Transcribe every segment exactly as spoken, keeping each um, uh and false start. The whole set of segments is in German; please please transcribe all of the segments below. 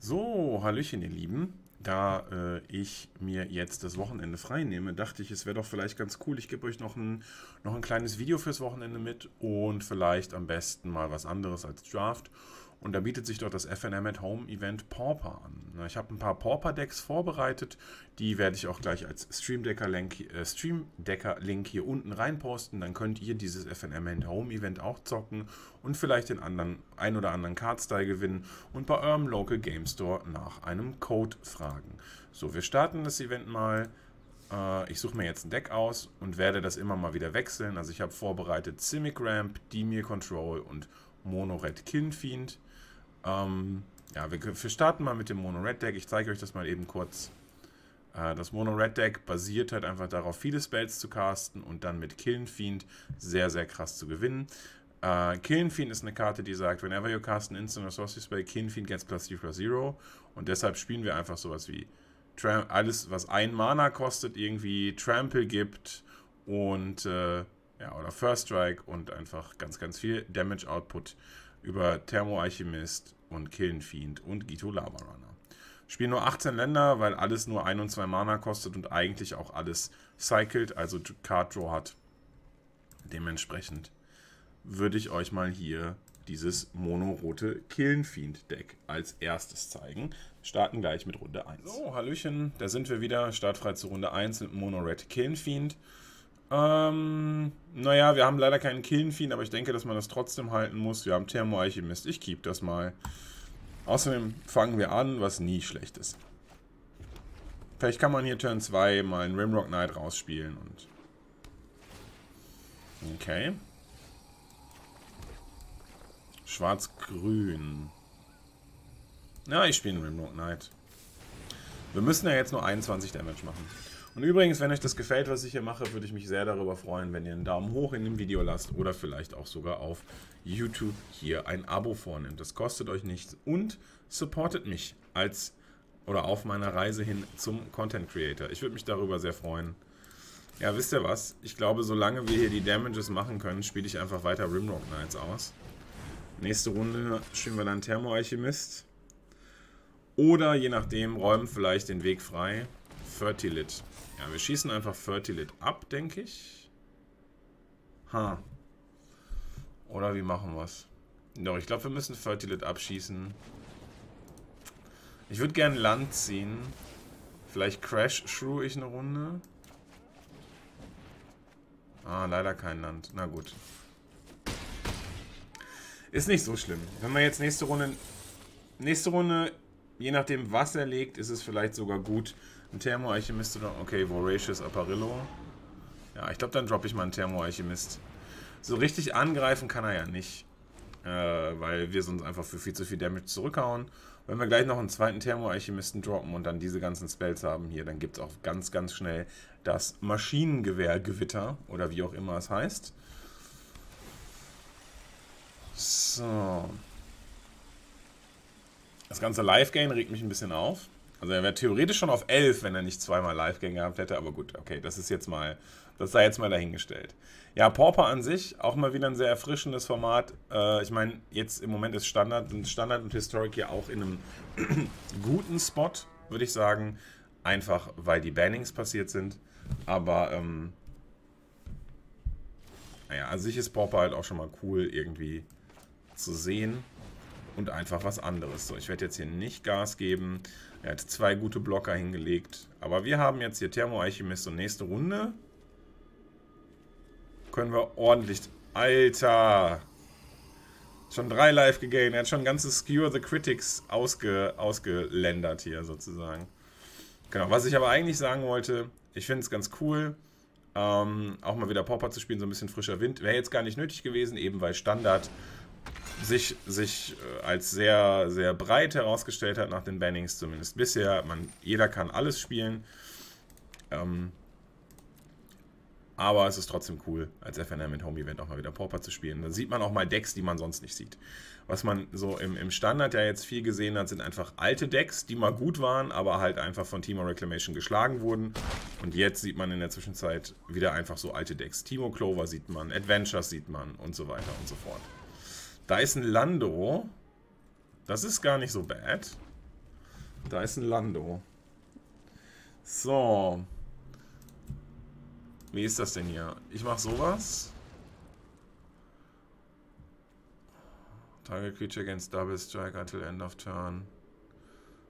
So, Hallöchen, ihr Lieben. Da äh, ich mir jetzt das Wochenende frei nehme, dachte ich, es wäre doch vielleicht ganz cool. Ich gebe euch noch ein, noch ein kleines Video fürs Wochenende mit und vielleicht am besten mal was anderes als Draft. Und da bietet sich doch das F N M at Home Event Pauper an. Ich habe ein paar Pauper-Decks vorbereitet. Die werde ich auch gleich als Stream-Decker-Link äh, Stream-Decker-Link hier unten reinposten. Dann könnt ihr dieses F N M at Home Event auch zocken und vielleicht den anderen, ein oder anderen Card-Style gewinnen und bei eurem Local Game Store nach einem Code fragen. So, wir starten das Event mal. Äh, ich suche mir jetzt ein Deck aus und werde das immer mal wieder wechseln. Also ich habe vorbereitet Simic Ramp, Dimir Control und Mono Red Kiln Fiend. Ähm, ja, wir, wir starten mal mit dem Mono Red Deck. Ich zeige euch das mal eben kurz. Äh, das Mono Red Deck basiert halt einfach darauf, viele Spells zu casten und dann mit Kiln Fiend sehr, sehr krass zu gewinnen. Äh, Kiln Fiend ist eine Karte, die sagt, whenever you cast an instant or sorcery spell, Kiln Fiend gets plus three plus zero. Und deshalb spielen wir einfach sowas wie Tram alles, was ein Mana kostet, irgendwie Trample gibt und äh, ja, oder First Strike und einfach ganz, ganz viel Damage Output über Thermo-Alchemist und Kiln Fiend und Ghitu Lava Runner. Spielen nur achtzehn Länder, weil alles nur ein und zwei Mana kostet und eigentlich auch alles cycled, also Card Draw hat. Dementsprechend würde ich euch mal hier dieses monorote Kiln Fiend Deck als erstes zeigen. Starten gleich mit Runde eins. So, Hallöchen, da sind wir wieder. Startfrei zu Runde eins mit Mono Red Kiln Fiend. Ähm, naja, wir haben leider keinen Killenfiend, aber ich denke, dass man das trotzdem halten muss. Wir haben Thermo-Alchemist. Ich keep das mal. Außerdem fangen wir an, was nie schlecht ist. Vielleicht kann man hier Turn zwei mal einen Rimrock Knight rausspielen. Und okay. Schwarz-Grün. Ja, ich spiele einen Rimrock Knight. Wir müssen ja jetzt nur einundzwanzig Damage machen. Und übrigens, wenn euch das gefällt, was ich hier mache, würde ich mich sehr darüber freuen, wenn ihr einen Daumen hoch in dem Video lasst oder vielleicht auch sogar auf YouTube hier ein Abo vornimmt. Das kostet euch nichts und supportet mich als oder auf meiner Reise hin zum Content Creator. Ich würde mich darüber sehr freuen. Ja, wisst ihr was? Ich glaube, solange wir hier die Damages machen können, spiele ich einfach weiter Rimrock Knights aus. Nächste Runde spielen wir dann Thermo-Alchemist. Oder je nachdem, räumen vielleicht den Weg frei. Fertilit. Ja, wir schießen einfach Fertilit ab, denke ich. Ha. Oder wie machen wir es? Doch, ich glaube, wir müssen Fertilit abschießen. Ich würde gerne Land ziehen. Vielleicht Crash-Shrew ich eine Runde. Ah, leider kein Land. Na gut. Ist nicht so schlimm. Wenn wir jetzt nächste Runde... Nächste Runde, je nachdem, was er legt, ist es vielleicht sogar gut... Ein Thermo-Alchemist oder... Okay, Voracious Aparillo. Ja, ich glaube, dann droppe ich mal einen Thermo-Alchemist. So richtig angreifen kann er ja nicht. Äh, weil wir sonst einfach für viel zu viel Damage zurückhauen. Wenn wir gleich noch einen zweiten Thermo-Alchemisten droppen und dann diese ganzen Spells haben hier, dann gibt es auch ganz, ganz schnell das Maschinengewehrgewitter. Oder wie auch immer es heißt. So. Das ganze Live-Gain regt mich ein bisschen auf. Also er wäre theoretisch schon auf elf, wenn er nicht zweimal Live-Gang gehabt hätte, aber gut, okay, das ist jetzt mal, das sei jetzt mal dahingestellt. Ja, Pauper an sich, auch mal wieder ein sehr erfrischendes Format. Äh, ich meine, jetzt im Moment ist Standard, und Standard und Historic ja auch in einem guten Spot, würde ich sagen. Einfach, weil die Bannings passiert sind, aber, ähm, naja, an sich ist Pauper halt auch schon mal cool irgendwie zu sehen. Und einfach was anderes. So, ich werde jetzt hier nicht Gas geben. Er hat zwei gute Blocker hingelegt. Aber wir haben jetzt hier Thermo-Alchemist und nächste Runde können wir ordentlich... Alter! Schon drei live gegangen. Er hat schon ein ganzes Skewer the Critics ausge, ausgeländert hier sozusagen. Genau, was ich aber eigentlich sagen wollte, ich finde es ganz cool, ähm, auch mal wieder Pauper zu spielen, so ein bisschen frischer Wind. Wäre jetzt gar nicht nötig gewesen, eben weil Standard... Sich, sich als sehr, sehr breit herausgestellt hat, nach den Bannings zumindest bisher. Man, jeder kann alles spielen. Ähm, aber es ist trotzdem cool, als F N M mit Home Event auch mal wieder Pauper zu spielen. Da sieht man auch mal Decks, die man sonst nicht sieht. Was man so im, im Standard ja jetzt viel gesehen hat, sind einfach alte Decks, die mal gut waren, aber halt einfach von Team Reclamation geschlagen wurden. Und jetzt sieht man in der Zwischenzeit wieder einfach so alte Decks. Team Clover sieht man, Adventures sieht man und so weiter und so fort. Da ist ein Lando. Das ist gar nicht so bad. Da ist ein Lando. So. Wie ist das denn hier? Ich mache sowas. Target Creature against Double Strike until end of turn.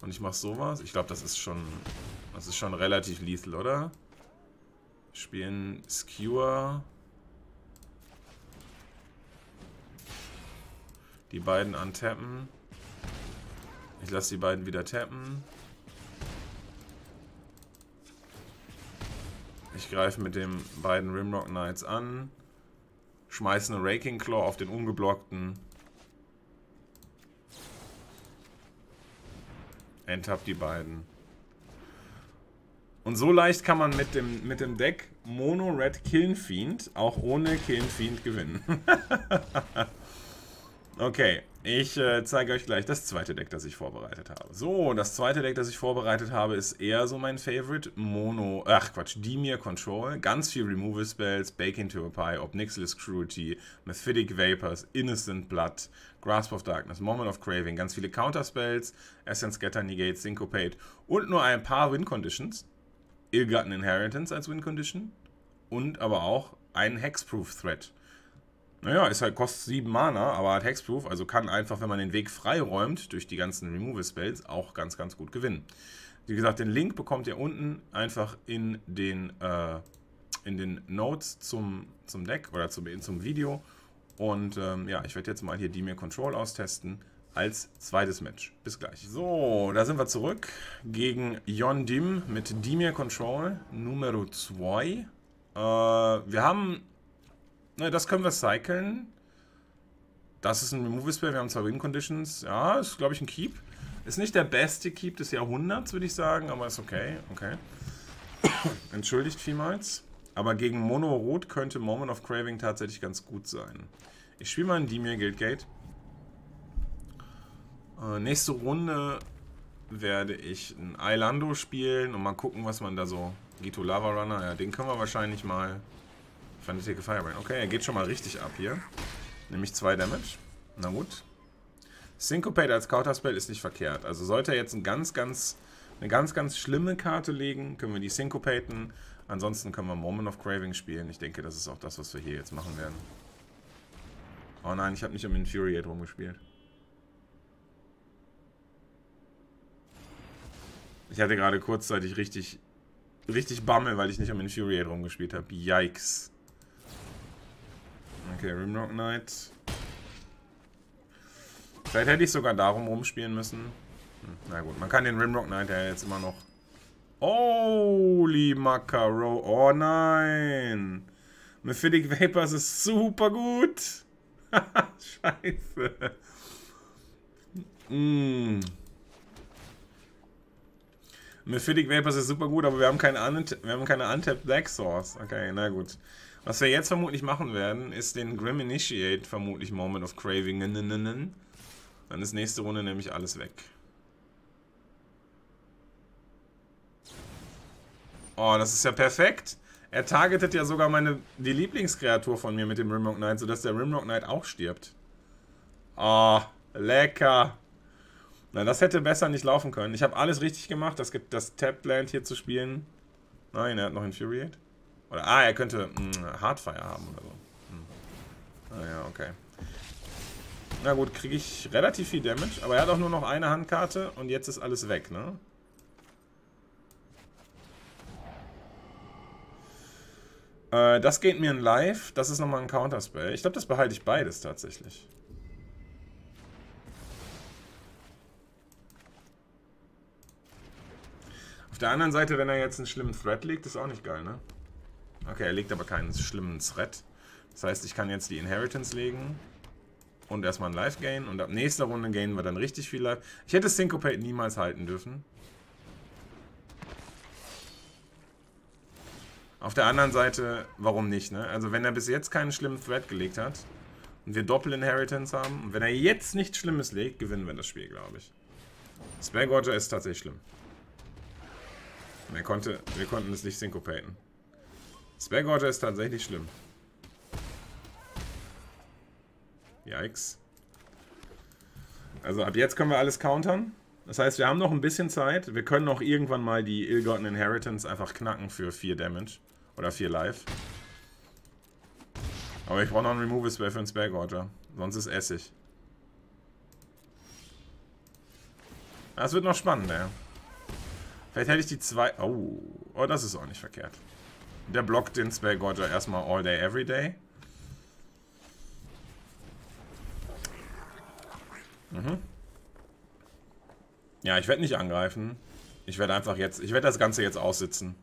Und ich mache sowas. Ich glaube, das ist schon, das ist schon relativ lethal, oder? Spielen Skewer. Die beiden untappen. Ich lasse die beiden wieder tappen. Ich greife mit den beiden Rimrock Knights an. Schmeiße eine Raking Claw auf den ungeblockten. Enttapp die beiden. Und so leicht kann man mit dem, mit dem Deck Mono Red Kiln Fiend auch ohne Kiln Fiend gewinnen. Okay, ich äh, zeige euch gleich das zweite Deck, das ich vorbereitet habe. So, das zweite Deck, das ich vorbereitet habe, ist eher so mein Favorite. Mono, ach Quatsch, Dimir Control. Ganz viel Removal Spells, Bake into a Pie, Obnixilis Cruelty, Mephitic Vapors, Innocent Blood, Grasp of Darkness, Moment of Craving. Ganz viele Counterspells, Essence Getter, Negate, Syncopate und nur ein paar Win Conditions. Ill-Gotten Inheritance als Win Condition und aber auch einen Hexproof Threat. Naja, ist halt, kostet sieben Mana, aber hat Hexproof, also kann einfach, wenn man den Weg freiräumt, durch die ganzen Removal-Spells auch ganz, ganz gut gewinnen. Wie gesagt, den Link bekommt ihr unten einfach in den, äh, in den Notes zum, zum Deck oder zum, zum Video. Und ähm, ja, ich werde jetzt mal hier Dimir Control austesten als zweites Match. Bis gleich. So, da sind wir zurück gegen Yon Dim mit Dimir Control Numero zwei. Äh, wir haben... Das können wir cyclen. Das ist ein Removal-Spell. Wir haben zwei Win-Conditions. Ja, ist, glaube ich, ein Keep. Ist nicht der beste Keep des Jahrhunderts, würde ich sagen. Aber ist okay. Okay. Entschuldigt vielmals. Aber gegen Mono-Rot könnte Moment of Craving tatsächlich ganz gut sein. Ich spiele mal einen Dimir Guildgate. Äh, nächste Runde werde ich ein Eilando spielen. Und mal gucken, was man da so... Ghitu Lava Runner. Ja, den können wir wahrscheinlich mal... Fanatic Firebrand. Okay, er geht schon mal richtig ab hier. Nämlich zwei Damage. Na gut. Syncopate als Counterspell ist nicht verkehrt. Also sollte er jetzt ein ganz, ganz, eine ganz, ganz schlimme Karte legen, können wir die Syncopaten. Ansonsten können wir Moment of Craving spielen. Ich denke, das ist auch das, was wir hier jetzt machen werden. Oh nein, ich habe nicht um Infuriate rumgespielt. Ich hatte gerade kurzzeitig richtig, richtig Bammel, weil ich nicht um Infuriate rumgespielt habe. Yikes. Okay, Rimrock Knight. Vielleicht hätte ich sogar darum rumspielen müssen. Hm, na gut, man kann den Rimrock Knight ja jetzt immer noch... Holy Macaro. Oh nein. Mephitic Vapors ist super gut. Scheiße. Mm. Mephitic Vapors ist super gut, aber wir haben keine, wir haben keine Untapped Black Source. Okay, na gut. Was wir jetzt vermutlich machen werden, ist den Grim Initiate vermutlich Moment of Craving. Dann ist nächste Runde nämlich alles weg. Oh, das ist ja perfekt. Er targetet ja sogar meine, die Lieblingskreatur von mir mit dem Rimrock Knight, sodass der Rimrock Knight auch stirbt. Oh, lecker. Na, das hätte besser nicht laufen können. Ich habe alles richtig gemacht, das, das Tapland hier zu spielen. Nein, er hat noch Infuriate. Oder, ah, er könnte mh, Hardfire haben oder so. Hm. Ah ja, okay. Na gut, kriege ich relativ viel Damage, aber er hat auch nur noch eine Handkarte und jetzt ist alles weg, ne? Äh, das geht mir in Live, das ist nochmal ein Counterspell. Ich glaube, das behalte ich beides tatsächlich. Auf der anderen Seite, wenn er jetzt einen schlimmen Threat legt, ist auch nicht geil, ne? Okay, er legt aber keinen schlimmen Threat. Das heißt, ich kann jetzt die Inheritance legen. Und erstmal ein Life gain. Und ab nächster Runde gainen wir dann richtig viel Life. Ich hätte Syncopate niemals halten dürfen. Auf der anderen Seite, warum nicht, ne? Also wenn er bis jetzt keinen schlimmen Threat gelegt hat und wir Doppel-Inheritance haben, und wenn er jetzt nichts Schlimmes legt, gewinnen wir das Spiel, glaube ich. Spare Gorger ist tatsächlich schlimm. Und er konnte, wir konnten es nicht syncopaten. Spare Gorger ist tatsächlich schlimm. Yikes. Also ab jetzt können wir alles countern. Das heißt, wir haben noch ein bisschen Zeit. Wir können noch irgendwann mal die Ill-Gotten Inheritance einfach knacken für vier Damage. Oder vier Life. Aber ich brauche noch einen Removal-Spell für einen Spare Gorger. Sonst ist Essig. Das wird noch spannend, ey. Vielleicht hätte ich die zwei... Oh, oh, das ist auch nicht verkehrt. Der blockt den Spare Gorger erstmal all day, every day. Mhm. Ja, ich werde nicht angreifen. Ich werde einfach jetzt... Ich werde das Ganze jetzt aussitzen.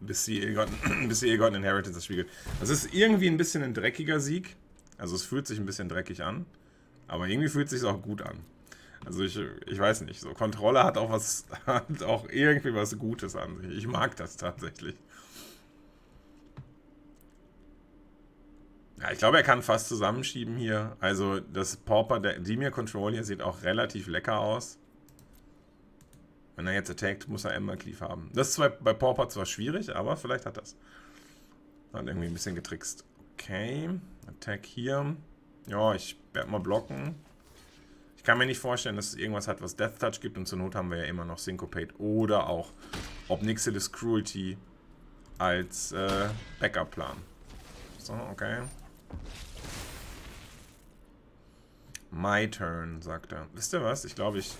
Bis die Ill-Gotten Inheritance das spiegelt. Das ist irgendwie ein bisschen ein dreckiger Sieg. Also es fühlt sich ein bisschen dreckig an. Aber irgendwie fühlt es sich auch gut an. Also ich, ich weiß nicht. So Controller hat auch was, hat auch irgendwie was Gutes an sich. Ich mag das tatsächlich. Ja, ich glaube, er kann fast zusammenschieben hier. Also das Pauper, der Dimir Control hier sieht auch relativ lecker aus. Wenn er jetzt attackt, muss er Ember Cleave haben. Das ist zwar bei Pauper zwar schwierig, aber vielleicht hat das. Hat irgendwie ein bisschen getrickst. Okay, Attack hier. Ja, ich werde mal blocken. Ich kann mir nicht vorstellen, dass es irgendwas hat, was Death Touch gibt. Und zur Not haben wir ja immer noch Syncopate oder auch Obnixilis Cruelty als äh, Backup-Plan. So, okay. My turn, sagt er. Wisst ihr was? Ich glaube, ich...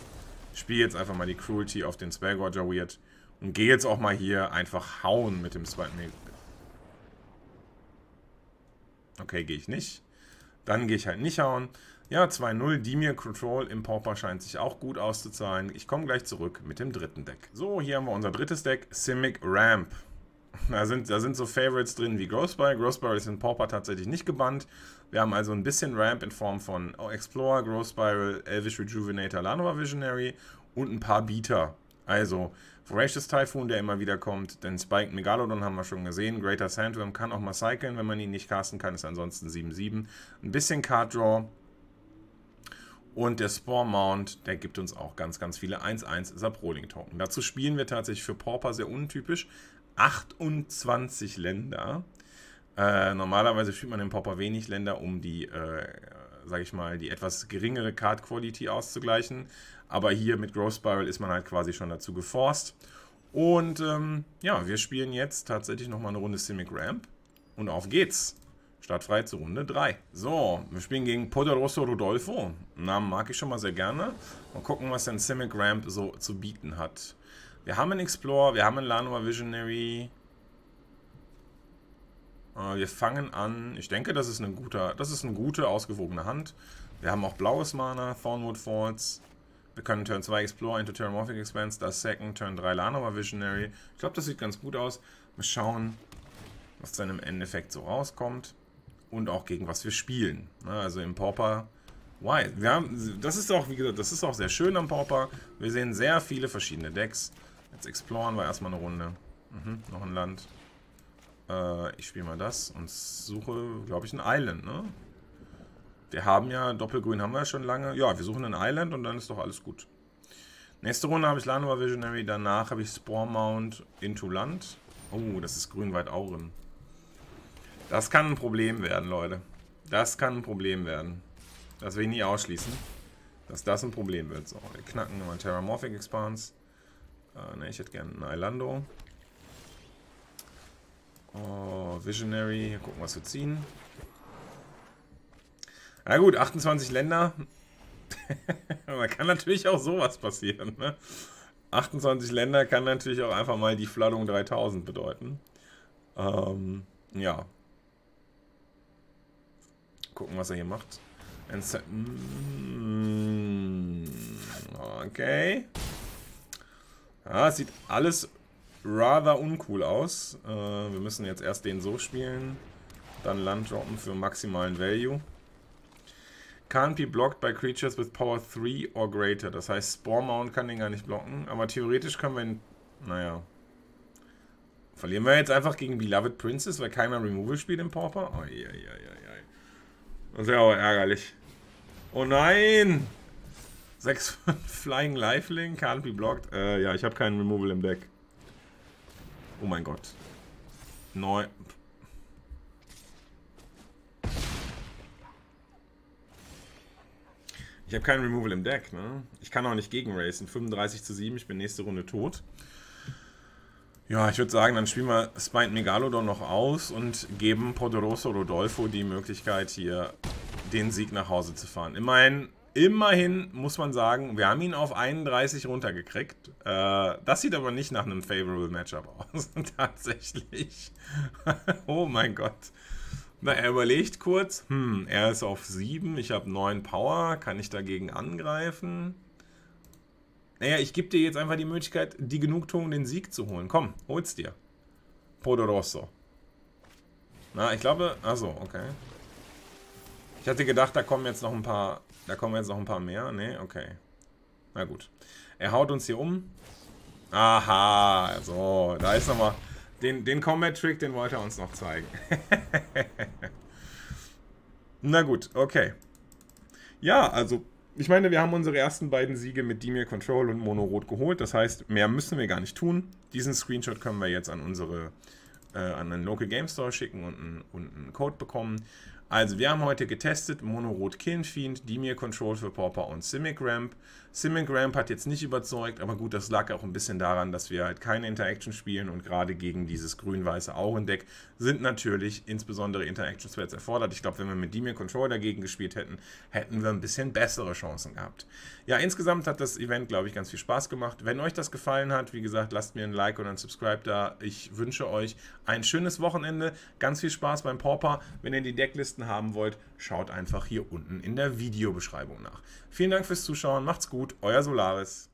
Ich spiele jetzt einfach mal die Cruelty auf den Spare Gorger Weird und gehe jetzt auch mal hier einfach hauen mit dem zweiten. Nee. Okay, gehe ich nicht. Dann gehe ich halt nicht hauen. Ja, zwei null. Dimir Control im Pauper scheint sich auch gut auszuzahlen. Ich komme gleich zurück mit dem dritten Deck. So, hier haben wir unser drittes Deck, Simic Ramp. Da sind, da sind so Favorites drin wie Growth Spiral. Growth Spiral ist in Pauper tatsächlich nicht gebannt. Wir haben also ein bisschen Ramp in Form von Explorer, Growth Spiral, Elvish Rejuvenator, Llanowar Visionary und ein paar Bieter. Also Voracious Typhoon, der immer wieder kommt, den Spike Megalodon haben wir schon gesehen. Greater Sandworm kann auch mal cyclen, wenn man ihn nicht casten kann, ist ansonsten sieben sieben. Ein bisschen Card Draw. Und der Spore Mount, der gibt uns auch ganz, ganz viele eins eins Saproling-Token. Dazu spielen wir tatsächlich für Pauper sehr untypisch. achtundzwanzig Länder. Äh, normalerweise spielt man im Pauper wenig Länder, um die, äh, sag ich mal, die etwas geringere Card Quality auszugleichen. Aber hier mit Growth Spiral ist man halt quasi schon dazu geforst. Und ähm, ja, wir spielen jetzt tatsächlich nochmal eine Runde Simic Ramp. Und auf geht's. Startfrei zur Runde drei. So, wir spielen gegen Poderoso Rodolfo. Namen mag ich schon mal sehr gerne. Mal gucken, was denn Simic Ramp so zu bieten hat. Wir haben einen Explorer, wir haben einen Llanowar Visionary. Äh, wir fangen an. Ich denke, das ist, ein guter, das ist eine gute, ausgewogene Hand. Wir haben auch blaues Mana, Thornwood Falls. Wir können Turn zwei Explorer into Terramorphic Expanse, das Second, Turn drei Llanowar Visionary. Ich glaube, das sieht ganz gut aus. Wir schauen, was dann im Endeffekt so rauskommt. Und auch gegen was wir spielen. Also im Pauper... Why? Wir haben, das ist auch, wie gesagt, das ist auch sehr schön am Pauper. Wir sehen sehr viele verschiedene Decks. Jetzt exploren wir erstmal eine Runde. Mhm, noch ein Land. Äh, ich spiele mal das und suche, glaube ich, ein Island, ne? Wir haben ja, Doppelgrün haben wir ja schon lange. Ja, wir suchen ein Island und dann ist doch alles gut. Nächste Runde habe ich Llanowar Visionary, danach habe ich Spore Mount into Land. Oh, das ist Grün-Weit-Aurim. Das kann ein Problem werden, Leute. Das kann ein Problem werden. Das will ich nie ausschließen, dass das ein Problem wird. So, wir knacken nochmal Terramorphic Expanse. Äh, ne, ich hätte gerne einen Eilando. Oh, Visionary. Hier gucken, was wir ziehen. Na gut, achtundzwanzig Länder. Da kann natürlich auch sowas passieren, ne? achtundzwanzig Länder kann natürlich auch einfach mal die Flattung dreitausend bedeuten. Ähm, ja. Gucken, was er hier macht. Okay. Ah, ja, sieht alles rather uncool aus. Äh, wir müssen jetzt erst den so spielen. Dann Land droppen für maximalen Value. Can't be blocked by creatures with power three or greater. Das heißt, Spore Mount kann den gar nicht blocken. Aber theoretisch können wir ihn... Naja. Verlieren wir jetzt einfach gegen Beloved Princess, weil keiner Removal spielt im Pauper? Oh, yeah, yeah, yeah, yeah. Das wäre auch ärgerlich. Oh nein! sechs Flying Lifeling, can't be blocked. Äh, ja, ich habe keinen Removal im Deck. Oh mein Gott. Neu. Ich habe keinen Removal im Deck, ne? Ich kann auch nicht gegenracen. fünfunddreißig zu sieben, ich bin nächste Runde tot. Ja, ich würde sagen, dann spielen wir Spined Megalodon noch aus und geben Poderoso Rodolfo die Möglichkeit, hier den Sieg nach Hause zu fahren. Immerhin, immerhin muss man sagen, wir haben ihn auf einunddreißig runtergekriegt. Äh, das sieht aber nicht nach einem favorable Matchup aus, tatsächlich. Oh mein Gott. Na, er überlegt kurz, hm, er ist auf sieben, ich habe neun Power, kann ich dagegen angreifen? Naja, ich gebe dir jetzt einfach die Möglichkeit, die Genugtuung, den Sieg zu holen. Komm, hol's dir. Poderoso. Na, ich glaube, achso, okay. Ich hatte gedacht, da kommen jetzt noch ein paar, da kommen jetzt noch ein paar mehr. Nee, okay. Na gut. Er haut uns hier um. Aha, so, da ist nochmal... Den, den Combat-Trick, den wollte er uns noch zeigen. Na gut, okay. Ja, also, ich meine, wir haben unsere ersten beiden Siege mit Dimir Control und Mono Rot geholt. Das heißt, mehr müssen wir gar nicht tun. Diesen Screenshot können wir jetzt an unsere, äh, an einen Local Game Store schicken und einen, und einen Code bekommen. Also, wir haben heute getestet Mono Red Kiln Fiend, Dimir Control für Pauper und Simic Ramp. Simic Ramp hat jetzt nicht überzeugt, aber gut, das lag auch ein bisschen daran, dass wir halt keine Interaction spielen und gerade gegen dieses grün-weiße Aurendeck sind natürlich insbesondere Interaction-Sweats erfordert. Ich glaube, wenn wir mit Dimir Control dagegen gespielt hätten, hätten wir ein bisschen bessere Chancen gehabt. Ja, insgesamt hat das Event, glaube ich, ganz viel Spaß gemacht. Wenn euch das gefallen hat, wie gesagt, lasst mir ein Like oder ein Subscribe da. Ich wünsche euch ein schönes Wochenende, ganz viel Spaß beim Pauper. Wenn ihr die Decklisten haben wollt, schaut einfach hier unten in der Videobeschreibung nach. Vielen Dank fürs Zuschauen, macht's gut, euer Solaris.